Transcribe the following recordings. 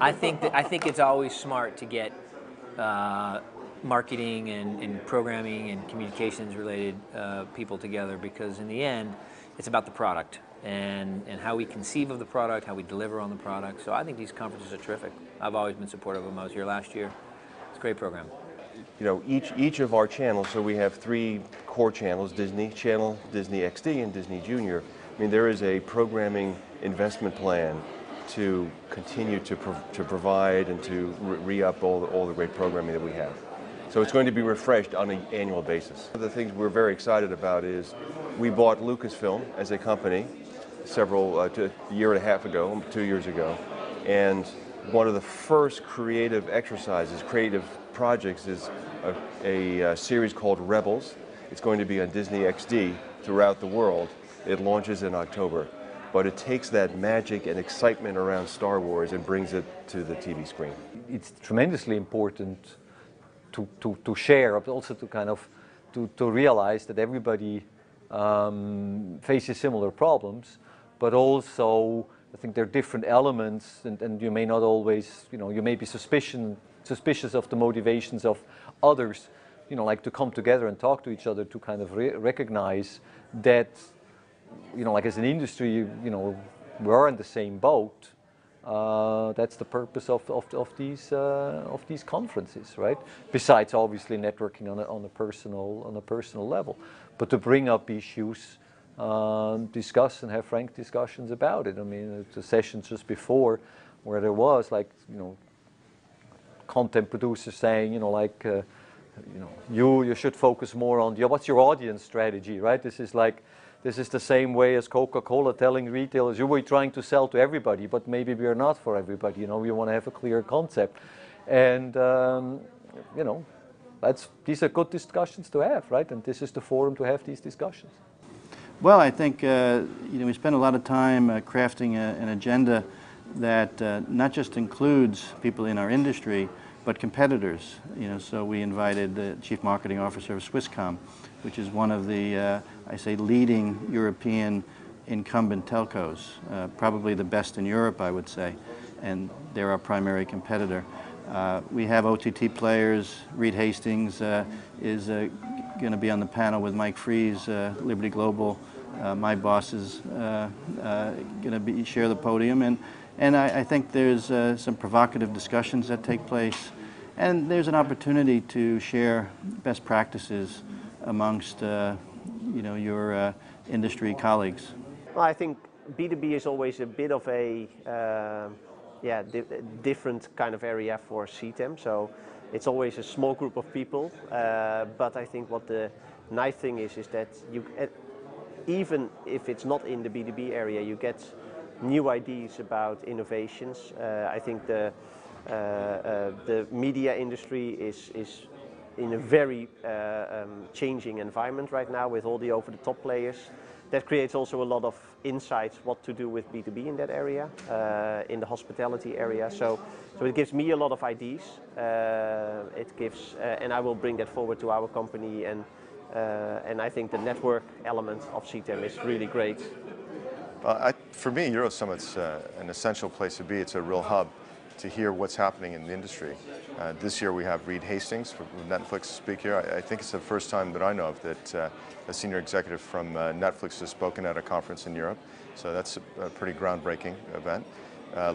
I think it's always smart to get marketing and programming and communications related people together, because in the end it's about the product and how we conceive of the product, how we deliver on the product. So I think these conferences are terrific. I've always been supportive of them. I was here last year. It's a great program. You know, each of our channels, so we have three core channels, Disney Channel, Disney XD, and Disney Junior. I mean, there is a programming investment plan to continue to provide and to re-up all the great programming that we have. So it's going to be refreshed on an annual basis. One of the things we're very excited about is we bought Lucasfilm as a company a year and a half ago, 2 years ago, and one of the first creative projects is a series called Rebels. It's going to be on Disney XD throughout the world. It launches in October, but it takes that magic and excitement around Star Wars and brings it to the TV screen. It's tremendously important to share, but also to kind of to realize that everybody faces similar problems, but also I think there are different elements, and you may not always, you may be suspicious of the motivations of others, like to come together and talk to each other to kind of recognize that, like as an industry, we're in the same boat. That's the purpose of these conferences, right? Besides obviously networking on a personal level, but to bring up issues, discuss and have frank discussions about it. I mean, the sessions just before where there was like content producers saying you should focus more on what's your audience strategy, right? This is the same way as Coca-Cola telling retailers, we're trying to sell to everybody, but maybe we are not for everybody. We want to have a clear concept. And, these are good discussions to have, right? And this is the forum to have these discussions. Well, I think, we spend a lot of time crafting an agenda that not just includes people in our industry, but competitors. So we invited the Chief Marketing Officer of Swisscom, which is one of the, leading European incumbent telcos, probably the best in Europe, I would say, and they're our primary competitor. We have OTT players. Reed Hastings is going to be on the panel with Mike Fries, Liberty Global. My boss is going to share the podium, and I think there's some provocative discussions that take place, and there's an opportunity to share best practices amongst your industry colleagues. Well, I think B2B is always a bit of a different kind of area for CTAM. So it's always a small group of people. But I think what the nice thing is that you, even if it's not in the B2B area, you get new ideas about innovations. I think the media industry is in a very changing environment right now with all the over-the-top players. That creates also a lot of insights what to do with B2B in that area, in the hospitality area. So it gives me a lot of ideas. And I will bring that forward to our company. And I think the network element of CTAM is really great. For me, EuroSummit's an essential place to be. It's a real hub to hear what's happening in the industry. This year we have Reed Hastings from Netflix speak here. I think it's the first time that I know of that a senior executive from Netflix has spoken at a conference in Europe. So that's a pretty groundbreaking event.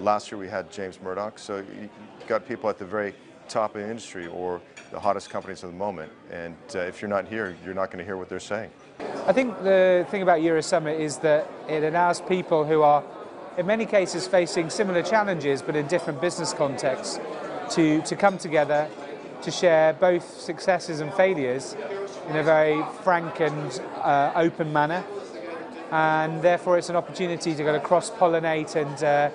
Last year we had James Murdoch. So you got people at the very top of the industry or the hottest companies of the moment. And if you're not here, you're not going to hear what they're saying. I think the thing about EuroSummit is that it allows people who are in many cases facing similar challenges but in different business contexts to come together to share both successes and failures in a very frank and open manner, and therefore it's an opportunity to kind of cross-pollinate and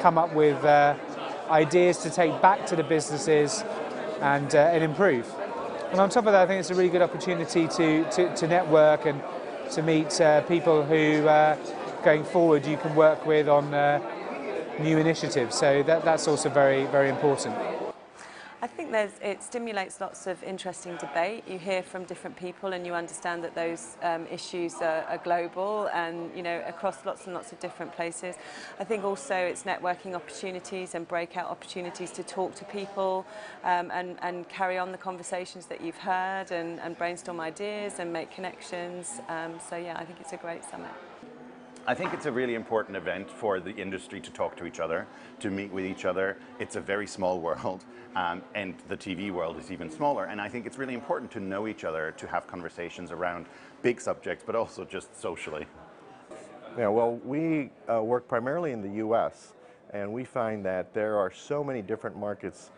come up with ideas to take back to the businesses and improve. And on top of that, I think it's a really good opportunity to network and to meet people who going forward you can work with on new initiatives, so that's also very, very important. I think it stimulates lots of interesting debate. You hear from different people and you understand that those issues are global and, you know, across lots and lots of different places. I think also it's networking opportunities and breakout opportunities to talk to people and carry on the conversations that you've heard and brainstorm ideas and make connections. So yeah, I think it's a great summit. I think it's a really important event for the industry to talk to each other, to meet with each other. It's a very small world, and the TV world is even smaller. And I think it's really important to know each other, to have conversations around big subjects, but also just socially. Yeah, well, we work primarily in the US, and we find that there are so many different markets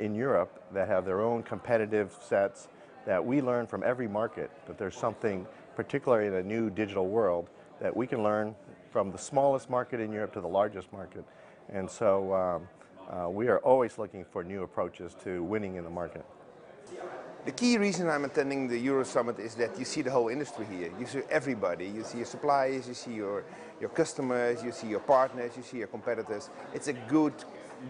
in Europe that have their own competitive sets that we learn from every market that there's something, particularly in a new digital world, that we can learn from the smallest market in Europe to the largest market. And so we are always looking for new approaches to winning in the market. The key reason I'm attending the EuroSummit is that you see the whole industry here. You see everybody. You see your suppliers, you see your customers, you see your partners, you see your competitors. It's a good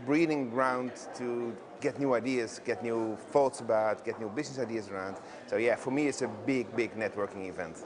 breeding ground to get new ideas, get new thoughts about, get new business ideas around. So yeah, for me it's a big, big networking event.